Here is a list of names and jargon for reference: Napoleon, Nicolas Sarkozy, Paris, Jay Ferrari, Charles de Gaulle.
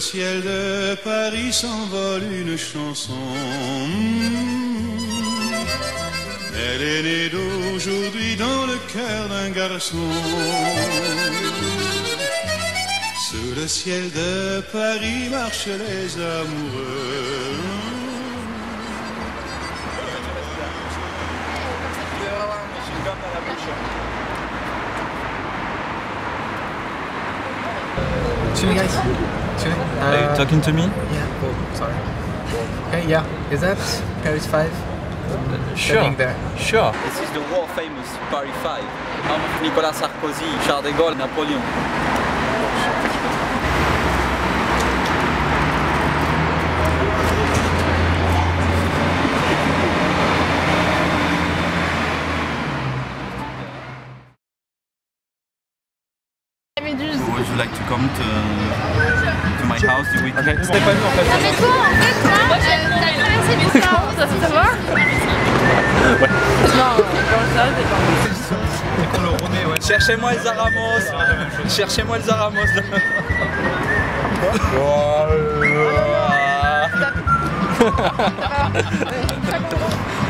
le ciel de Paris s'envole une chanson. Elle est née d'aujourd'hui dans le cœur d'un garçon. Sous le ciel de Paris marchent les amoureux. Excuse me, guys. Excuse me. Are you talking to me? Yeah. Oh, sorry. Okay. Yeah. Is that Paris 5? Sure. There. Sure. This is the world famous Paris 5. Of Nicolas Sarkozy, Charles de Gaulle, Napoleon. Would you like to come to my house? Okay. C'était pas nous en fait. Ah mais toi en fait là, t'as traversé du Sahara, ça se voit? Ouais. Non, dans le Sahara c'est pas. On le remet, ouais. Cherchez-moi les Aramos. Cherchez-moi les Aramos. Voilà.